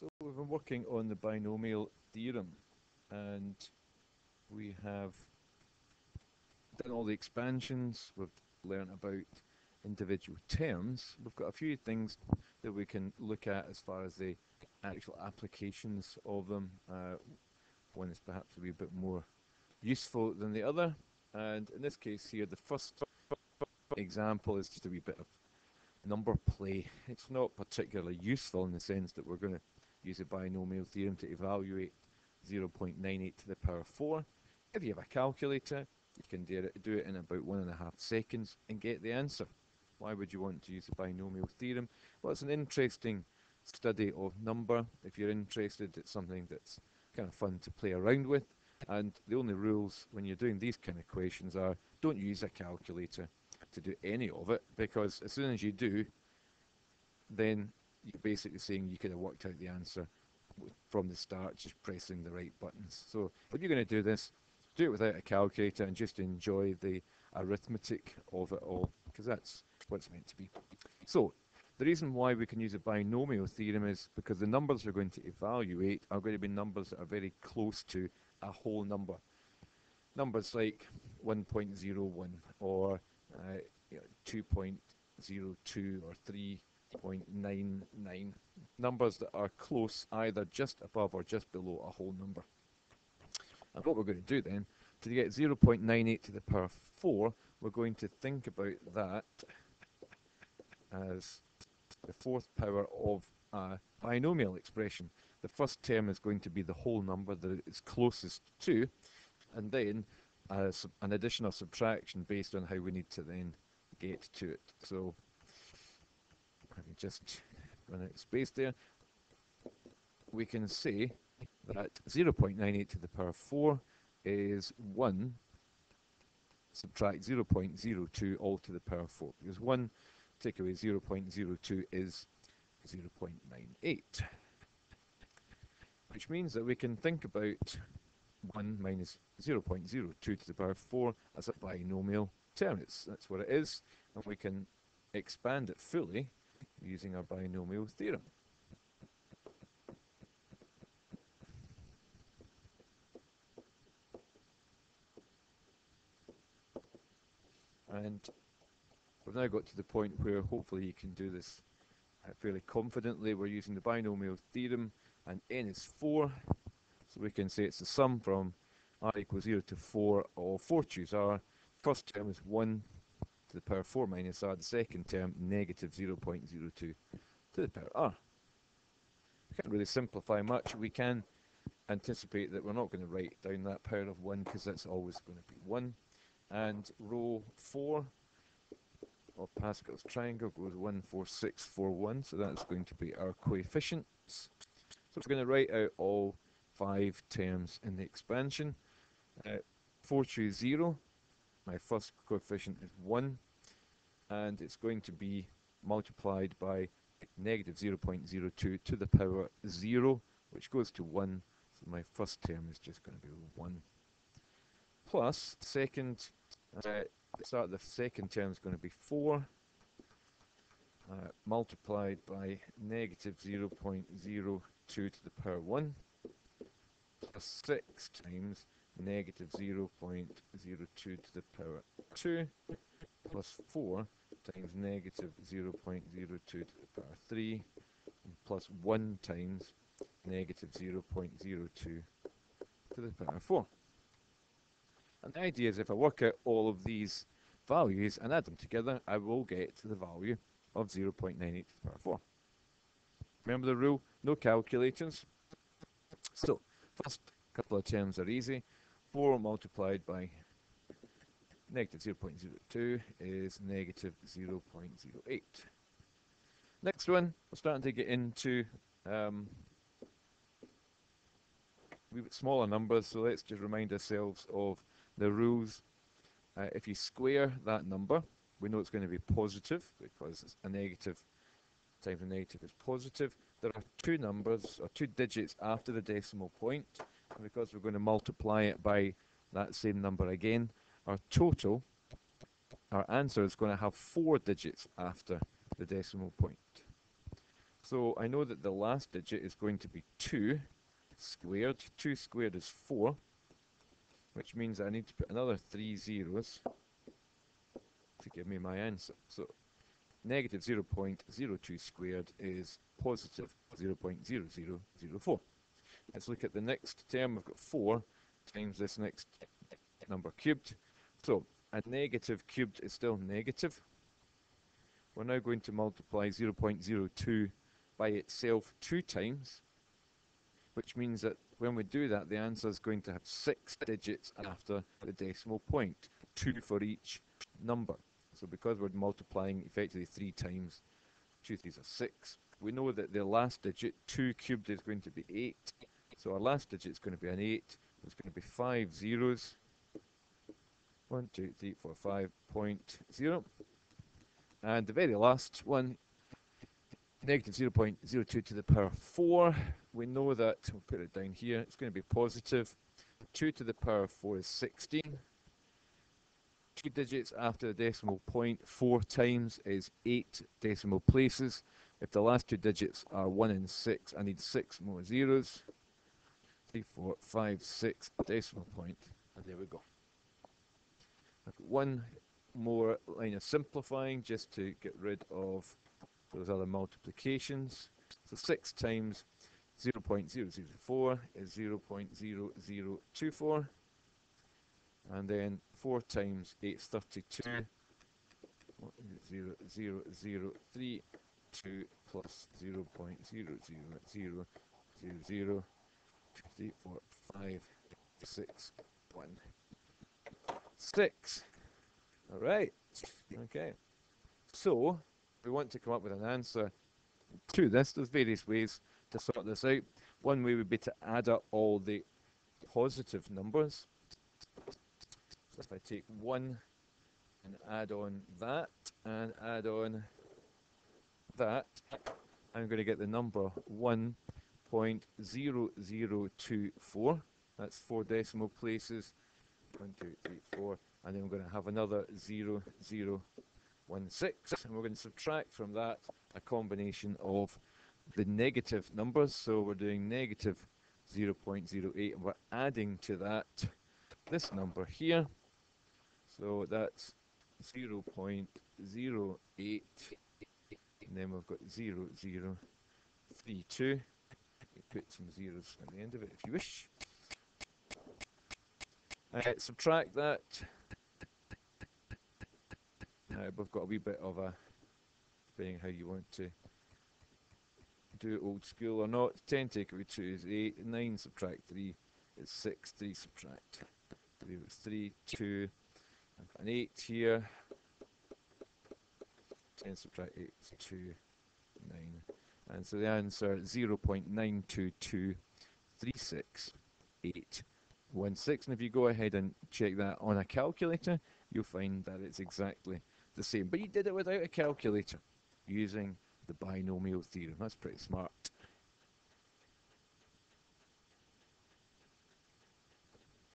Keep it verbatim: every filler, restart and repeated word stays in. So we've been working on the binomial theorem, and we have done all the expansions, we've learned about individual terms. We've got a few things that we can look at as far as the actual applications of them. Uh, one is perhaps a wee bit more useful than the other, and in this case here the first example is just a wee bit of number play. It's not particularly useful in the sense that we're going to use a binomial theorem to evaluate zero point nine eight to the power four. If you have a calculator, you can do it in about one and a half seconds and get the answer. Why would you want to use a binomial theorem? Well, it's an interesting study of number. If you're interested, it's something that's kind of fun to play around with. And the only rules when you're doing these kind of equations are don't use a calculator to do any of it, because as soon as you do, then you're basically saying you could have worked out the answer from the start just pressing the right buttons. So if you're going to do this, do it without a calculator and just enjoy the arithmetic of it all, because that's what it's meant to be. So the reason why we can use a binomial theorem is because the numbers we're going to evaluate are going to be numbers that are very close to a whole number. Numbers like one point zero one or Uh, you know, two point zero two or three point nine nine, numbers that are close, either just above or just below a whole number. And what we're going to do then, to get zero point nine eight to the power four, we're going to think about that as the fourth power of a binomial expression. The first term is going to be the whole number that it's closest to, and then Uh, an additional subtraction based on how we need to then get to it. So let me just run out of space there. We can say that zero point nine eight to the power four is one subtract zero point zero two all to the power four, because one take away zero point zero two is zero point nine eight, which means that we can think about one minus zero point zero two to the power four as a binomial term. It's, that's what it is, and we can expand it fully using our binomial theorem. And we've now got to the point where hopefully you can do this fairly confidently. We're using the binomial theorem, and n is four. So we can say it's the sum from r equals zero to four of four choose r. First term is one to the power four minus r. The second term, negative zero point zero two to the power r. We can't really simplify much. We can anticipate that we're not going to write down that power of one, because that's always going to be one. And row four of Pascal's triangle goes one, four, six, four, one. So that's going to be our coefficients. So we're going to write out all five terms in the expansion. Uh, four choose zero, my first coefficient is one, and it's going to be multiplied by negative zero point zero two to the power zero, which goes to one, so my first term is just going to be one. Plus, second, uh, the start of the second term is going to be four, uh, multiplied by negative zero point zero two to the power one, plus six times negative zero point zero two to the power two, plus four times negative zero point zero two to the power three, and plus one times negative zero point zero two to the power four. And the idea is if I work out all of these values and add them together, I will get the value of zero point nine eight to the power four. Remember the rule, no calculators. So, first couple of terms are easy. four multiplied by negative zero point zero two is negative zero point zero eight. Next one, we're starting to get into um, a wee bit smaller numbers, so let's just remind ourselves of the rules. Uh, if you square that number, we know it's going to be positive, because it's a negative times a negative is positive. There are two numbers, or two digits after the decimal point, and because we're going to multiply it by that same number again, our total, our answer is going to have four digits after the decimal point. So I know that the last digit is going to be two squared. two squared is four, which means I need to put another three zeros to give me my answer. So negative zero point zero two squared is positive zero point zero zero zero four. Let's look at the next term. I've got four times this next number cubed. So a negative cubed is still negative. We're now going to multiply zero point zero two by itself two times, which means that when we do that, the answer is going to have six digits after the decimal point, two for each number. So because we're multiplying effectively three times, two threes are six. We know that the last digit, two cubed, is going to be eight. So our last digit is going to be an eight. It's going to be five zeros. One, two, three, four, five point zero. And the very last one, negative zero point zero two to the power four. We know that, we'll put it down here, it's going to be positive. two to the power four is sixteen. Two digits after the decimal point, four times is eight decimal places. If the last two digits are one and six, I need six more zeros. Three, four, five, six, decimal point, and there we go. I've got one more line of simplifying just to get rid of those other multiplications. So six times zero point zero zero four is zero point zero zero two four, and then four times eight is thirty-two. zero point zero zero three two plus zero point zero zero zero zero three, four, five, six, one, six. All right. Okay. So we want to come up with an answer to this. There's various ways to sort this out. One way would be to add up all the positive numbers. So if I take one and add on that and add on that, I'm going to get the number one point zero zero two four. That's four decimal places. One, two, three, four. And then we're going to have another zero, zero, one, six. And we're going to subtract from that a combination of the negative numbers. So we're doing negative zero point zero eight, and we're adding to that this number here. So that's zero point zero eight, and then we've got zero zero three two. You put some zeros at the end of it if you wish. Uh, subtract that. Uh, we've got a wee bit of a, depending how you want to do it, old school or not. ten taken with two is eight, nine subtract three is six, three subtract three is three, two, and eight here. ten subtract eight is two, nine. And so the answer zero point nine two two three six eight one six. And if you go ahead and check that on a calculator, you'll find that it's exactly the same. But you did it without a calculator using the binomial theorem. That's pretty smart.